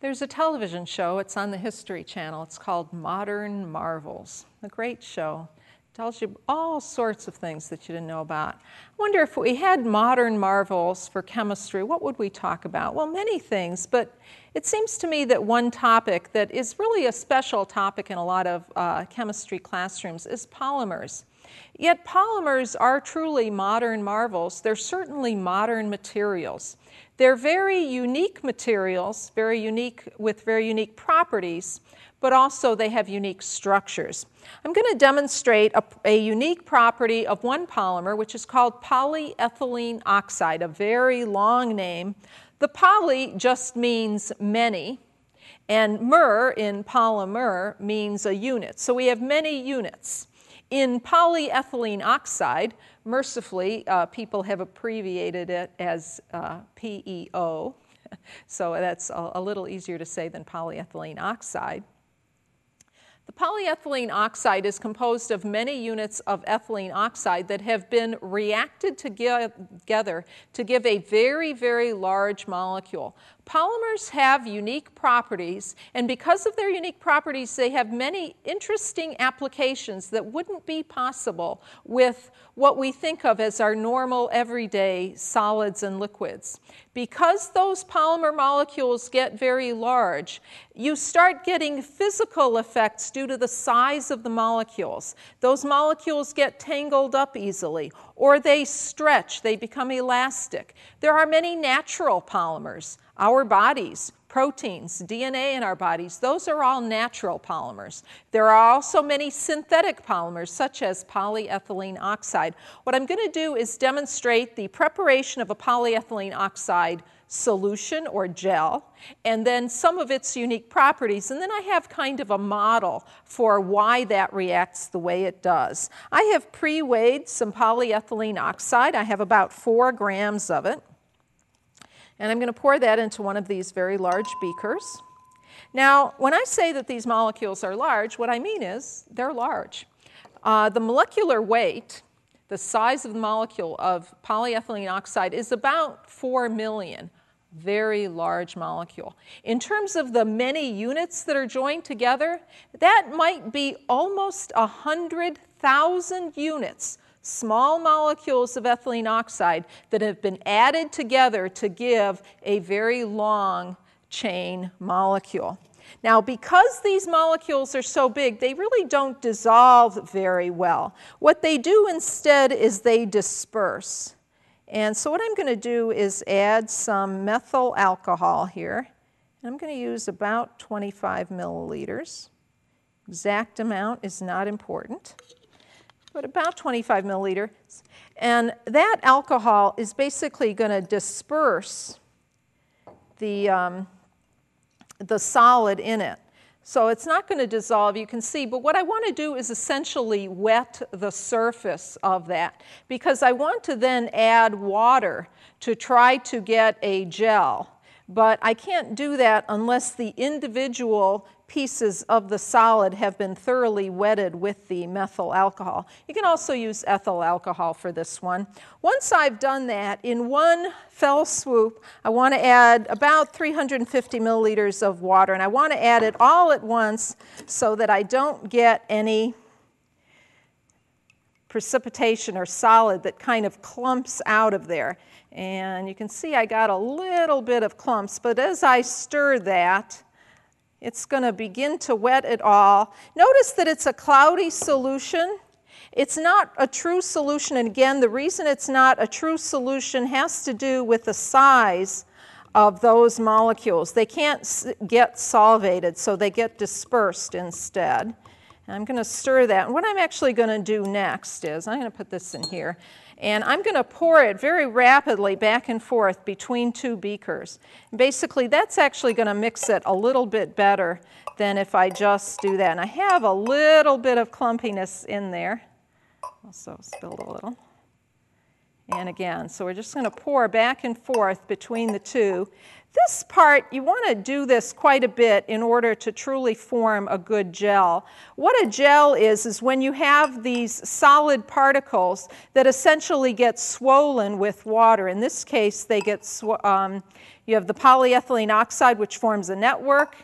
There's a television show, it's on the History Channel, it's called Modern Marvels, a great show. It tells you all sorts of things that you didn't know about. I wonder if we had modern marvels for chemistry, what would we talk about? Well, many things, but it seems to me that one topic that is really a special topic in a lot of chemistry classrooms is polymers. Yet polymers are truly modern marvels. They're certainly modern materials. They're very unique materials, very unique with very unique properties, but also they have unique structures. I'm going to demonstrate a unique property of one polymer, which is called polyethylene oxide, a very long name. The poly just means many, and mer in polymer means a unit. So we have many units. In polyethylene oxide, mercifully, people have abbreviated it as PEO, so that's a little easier to say than polyethylene oxide. The polyethylene oxide is composed of many units of ethylene oxide that have been reacted together to give a very, very large molecule. Polymers have unique properties, and because of their unique properties, they have many interesting applications that wouldn't be possible with what we think of as our normal, everyday solids and liquids. Because those polymer molecules get very large, you start getting physical effects due to the size of the molecules. Those molecules get tangled up easily, or they stretch, they become elastic. There are many natural polymers. Our bodies, proteins, DNA in our bodies, those are all natural polymers. There are also many synthetic polymers, such as polyethylene oxide. What I'm going to do is demonstrate the preparation of a polyethylene oxide solution or gel, and then some of its unique properties, and then I have kind of a model for why that reacts the way it does. I have pre-weighed some polyethylene oxide. I have about 4 grams of it. And I'm going to pour that into one of these very large beakers. Now, when I say that these molecules are large, what I mean is they're large. The molecular weight, the size of the molecule of polyethylene oxide, is about 4 million. Very large molecule. In terms of the many units that are joined together, that might be almost 100,000 units. Small molecules of ethylene oxide that have been added together to give a very long chain molecule. Now, because these molecules are so big, they really don't dissolve very well. What they do instead is they disperse. And so what I'm going to do is add some methyl alcohol here. I'm going to use about 25 milliliters. Exact amount is not important, but about 25 milliliters. And that alcohol is basically going to disperse the solid in it. So it's not going to dissolve, you can see, but what I want to do is essentially wet the surface of that, because I want to then add water to try to get a gel. But I can't do that unless the individual pieces of the solid have been thoroughly wetted with the methyl alcohol. You can also use ethyl alcohol for this one. Once I've done that, in one fell swoop, I want to add about 350 milliliters of water, and I want to add it all at once so that I don't get any precipitation or solid that kind of clumps out of there. And you can see I got a little bit of clumps, but as I stir that, it's going to begin to wet it all. Notice that it's a cloudy solution. It's not a true solution, and again, the reason it's not a true solution has to do with the size of those molecules. They can't get solvated, so they get dispersed instead. And I'm going to stir that. And what I'm actually going to do next is I'm going to put this in here, and I'm going to pour it very rapidly back and forth between two beakers. Basically, that's actually going to mix it a little bit better than if I just do that. And I have a little bit of clumpiness in there. Also spilled a little. And again, so we're just going to pour back and forth between the two. This part, you want to do this quite a bit in order to truly form a good gel. What a gel is when you have these solid particles that essentially get swollen with water. In this case, they get You have the polyethylene oxide, which forms a network,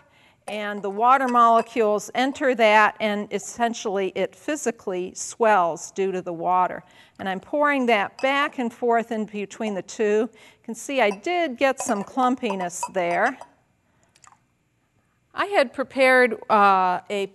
and the water molecules enter that, and essentially it physically swells due to the water. And I'm pouring that back and forth in between the two. You can see I did get some clumpiness there. I had prepared a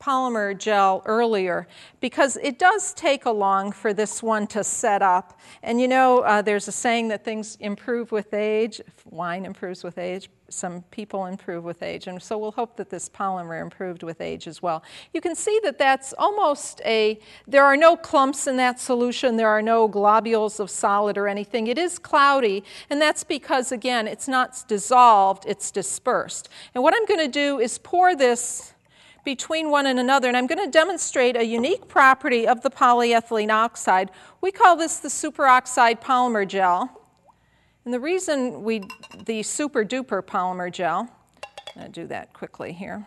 polymer gel earlier because it does take a long for this one to set up. And you know, there's a saying that things improve with age. Wine improves with age. Some people improve with age. And so we'll hope that this polymer improved with age as well. You can see that that's almost a, there are no clumps in that solution. There are no globules of solid or anything. It is cloudy, and that's because, again, it's not dissolved, it's dispersed. And what I'm going to do is pour this between one and another, and I'm going to demonstrate a unique property of the polyethylene oxide. We call this the superoxide polymer gel, and the reason the super duper polymer gel, I'm going to do that quickly here.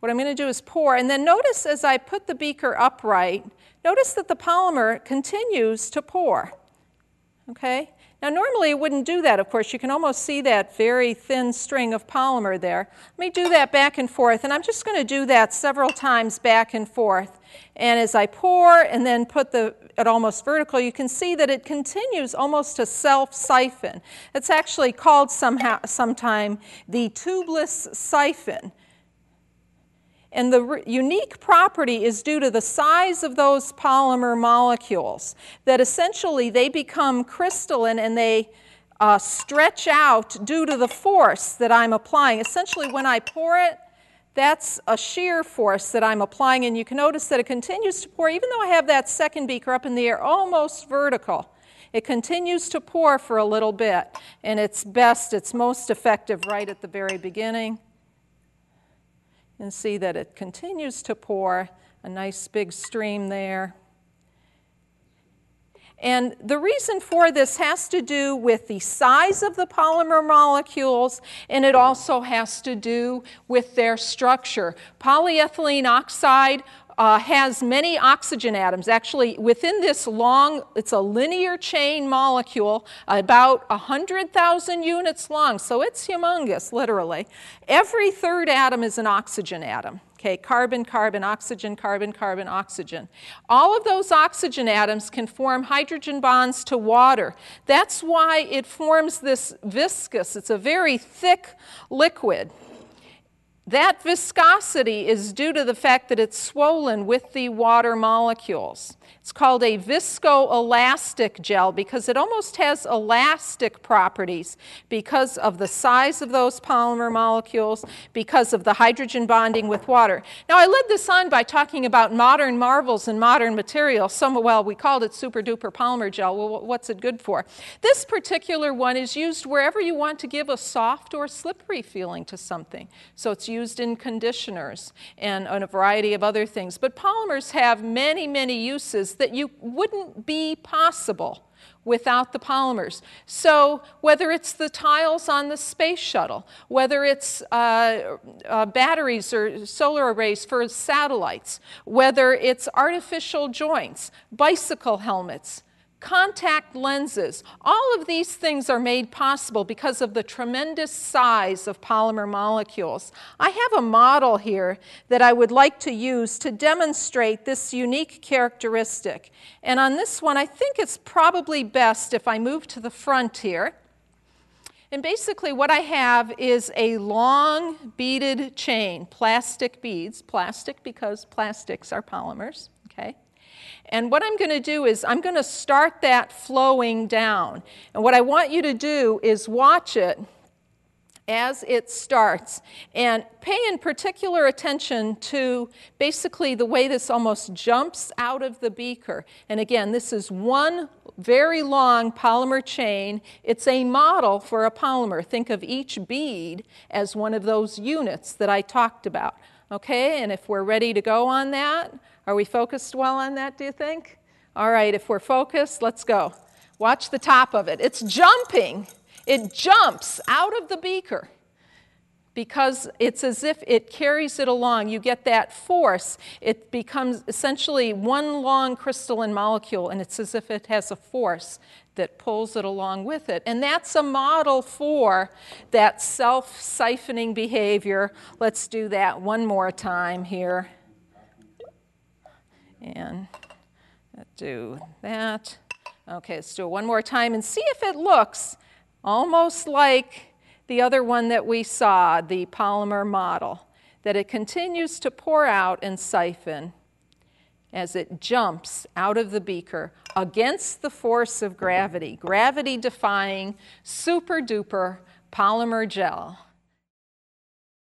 What I'm going to do is pour, and then notice as I put the beaker upright, notice that the polymer continues to pour, okay? Now, normally it wouldn't do that, of course. You can almost see that very thin string of polymer there. Let me do that back and forth, and I'm just going to do that several times back and forth. And as I pour and then put it almost vertical, you can see that it continues almost to self-siphon. It's actually called sometime the tubeless siphon. And the unique property is due to the size of those polymer molecules, that essentially they become crystalline and they stretch out due to the force that I'm applying. Essentially, when I pour it, that's a shear force that I'm applying, and you can notice that it continues to pour. Even though I have that second beaker up in the air, almost vertical, it continues to pour for a little bit, and it's best, it's most effective right at the very beginning. And see that it continues to pour, a nice big stream there. And the reason for this has to do with the size of the polymer molecules, and it also has to do with their structure. Polyethylene oxide has many oxygen atoms. Actually, within this long, it's a linear chain molecule, about 100,000 units long, so it's humongous, literally. Every third atom is an oxygen atom. Okay, carbon, carbon, oxygen, carbon, carbon, oxygen. All of those oxygen atoms can form hydrogen bonds to water. That's why it forms this viscous, it's a very thick liquid. That viscosity is due to the fact that it's swollen with the water molecules. It's called a viscoelastic gel because it almost has elastic properties because of the size of those polymer molecules, because of the hydrogen bonding with water. Now, I led this on by talking about modern marvels and modern materials. Well, we called it super duper polymer gel. Well, what's it good for? This particular one is used wherever you want to give a soft or slippery feeling to something. So it's used in conditioners and on a variety of other things. But polymers have many, many uses that you wouldn't be possible without the polymers. So whether it's the tiles on the space shuttle, whether it's batteries or solar arrays for satellites, whether it's artificial joints, bicycle helmets, contact lenses, all of these things are made possible because of the tremendous size of polymer molecules. I have a model here that I would like to use to demonstrate this unique characteristic. And on this one, I think it's probably best if I move to the front here. And basically what I have is a long beaded chain, plastic beads, plastic because plastics are polymers, okay? And what I'm going to do is I'm going to start that flowing down. And what I want you to do is watch it as it starts. And pay in particular attention to basically the way this almost jumps out of the beaker. And again, this is one very long polymer chain. It's a model for a polymer. Think of each bead as one of those units that I talked about. Okay, and if we're ready to go on that, are we focused well on that, do you think? All right, if we're focused, let's go. Watch the top of it. It's jumping. It jumps out of the beaker. because it's as if it carries it along. You get that force. It becomes essentially one long crystalline molecule, and it's as if it has a force that pulls it along with it. And that's a model for that self-siphoning behavior. Let's do that one more time here. And do that. Okay, let's do it one more time and see if it looks almost like the other one that we saw, the polymer model, that it continues to pour out and siphon as it jumps out of the beaker against the force of gravity, gravity defying super duper polymer gel.